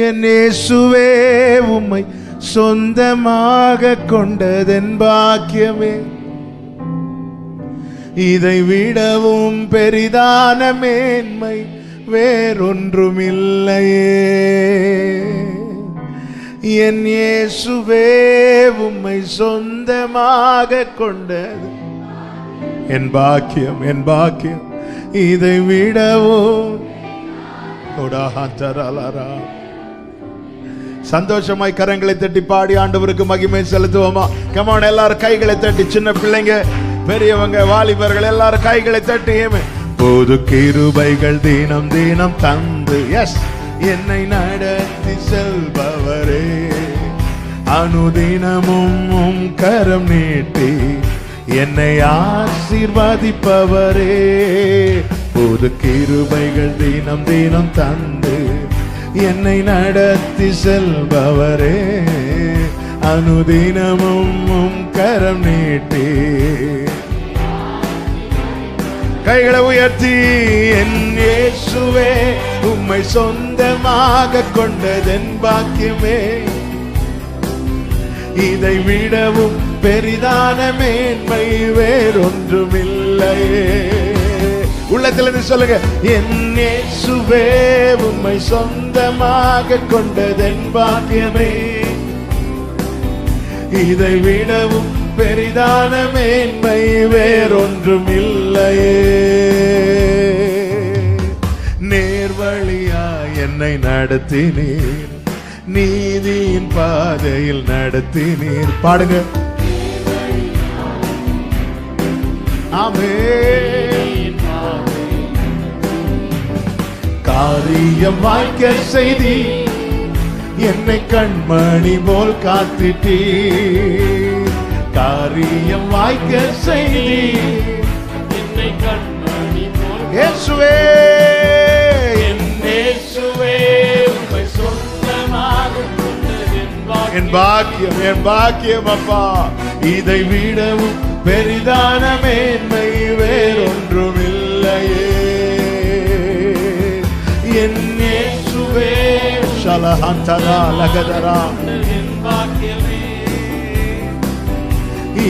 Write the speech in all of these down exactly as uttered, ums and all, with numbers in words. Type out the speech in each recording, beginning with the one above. യേശുവേ ഉമ്മൈ സ്വന്തമാക കൊണ്ടതൻ ഭാഗ്യമേ இதை விடவும் பெரிதான மேன்மை வேறொன்றுமில்லையே என் இயேசுவே உம்மை சொந்தமாக கொண்டது என் பாக்கியம் என் பாக்கியம் இதை விடவும் சந்தோஷமாய் கரங்களை தட்டி பாடி ஆண்டவருக்கு மகிமை செலுத்துவோமா கமான் எல்லாரும் கைகளை தட்டி சின்ன பிள்ளைங்க பெரியவங்க வாலிபர்கள் எல்லாரும் கைகளை தட்டியும் புது கிருபைகள் தினம் தினம் தந்து எஸ் என்னை நடத்தி செல்பவரே அனுதினமும் உம் கரம் நீட்டி என்னை ஆசீர்வதிப்பவரே புது கிருபைகள் தினம் தினம் தந்து என்னை நடத்தி செல்பவரே அனுதினமும் உம் கரம் நீட்டி கைகளை உயர்த்தி என் இயேசுவே உம்மை சொந்தமாக கொண்டதென் பாக்கியமே இதை விடவும் பெரிதான மேன்மை வேறொன்றுமில்லையே உள்ளத்திலிருந்து சொல்லுங்க என் இயேசுவே உம்மை சொந்தமாக கொண்டதென் பாக்கியமே இதை விடவும் பெரிதான மேன்மை வேறொன்றுமில்லையே நேர்வழியா என்னை நடத்தினீர் நீதியின் பாதையில் நடத்தினீர் பாடுங்க ஆமென் காரியம் வாய்க்க செய்தி என்னை கண்மணி போல் காத்திட்டீ காரியம் வாய்க்க செய்தி என்னை கண்மணி போல் இயேசுவே இயேசுவே உம்மை சொந்தமாக கொண்டதென் என் பாக்கியம் என் பாக்கியம் அப்பா இதை விடவும் பெரிதான மேன்மை வேறொன்றுமில்லையே என் இயேசுவே சலஹந்தரா லகதரா என் பாக்கியமே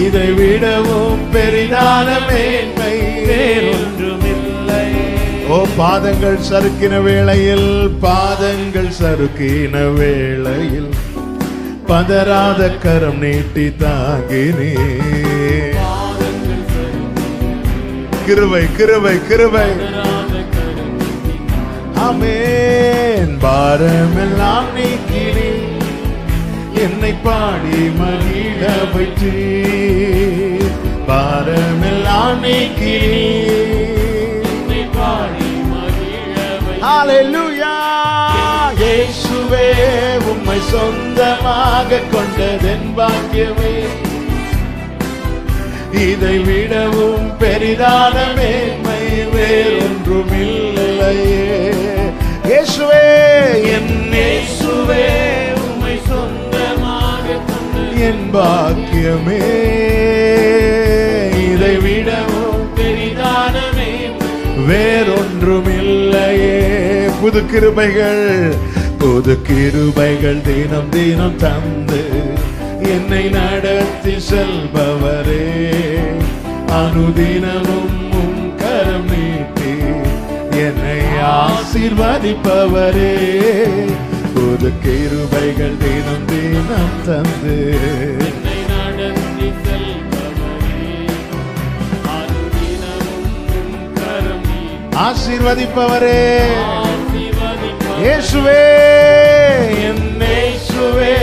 இதை விடவும் பெரிதான மேன்மை வேறொன்றுமில்லை ஓ பாதங்கள் சறுக்கின வேளையில் பாதங்கள் சறுக்கின வேளையில் பதராத கரம் நீட்டி தாங்கினே கிருபை கிருபை கிருபை ஆமென் பாரமெல்லாம் நீக்கினே என்னை பாடி மகிழ வைத்து பாரமெல்லாம் நீக்கி என்னை பாடி மகிழ வைத்து ஹல்லேலூயா இயேசுவே உம்மை சொந்தமாக கொண்டதென் பாக்கியமே இதை விடவும் பெரிதான மேன்மை வேறொன்றுமில்லையே இயேசுவே என் இயேசுவே உம்மை சொந்த என் பாக்கியமே இதை விடவும் பெரிதானமே வேறொன்றுமில்லையே புது கிருபைகள் புது கிருபைகள் தினம் தினம் தந்து என்னை நடத்தி செல்பவரே அனுதினமும் உம் கரம் நீட்டி என்னை ஆசீர்வதிப்பவரே புது கிருபைகள் தினம் தினம் தந்து என்னை நடத்தி செல்பவரே அனுதினமும் உம் கரம் நீட்டி ஆசீர்வதிப்பவரே இயேசுவே என் இயேசுவே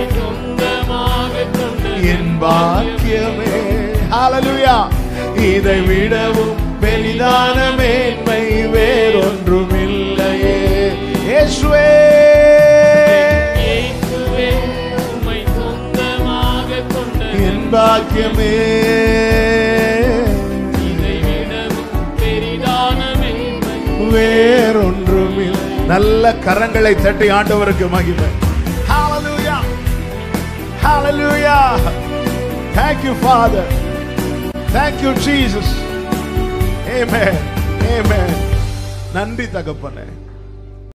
உம்மை சொந்தமாக கொண்ட என் பாக்கியமே ஹல்லேலூயா இதை விடவும் பெரிதான மேன்மை வேறொன்றுமில்லையே இயேசுவே பாக்கியமே வேறொன்றுமில் நல்ல கரங்களை தட்டி ஆண்டவருக்கு மகிமை ஹல்லேலூயா ஹல்லேலூயா thank you father thank you jesus amen amen நன்றி தகப்பனே.